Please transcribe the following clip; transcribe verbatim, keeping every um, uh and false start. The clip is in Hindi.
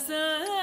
सा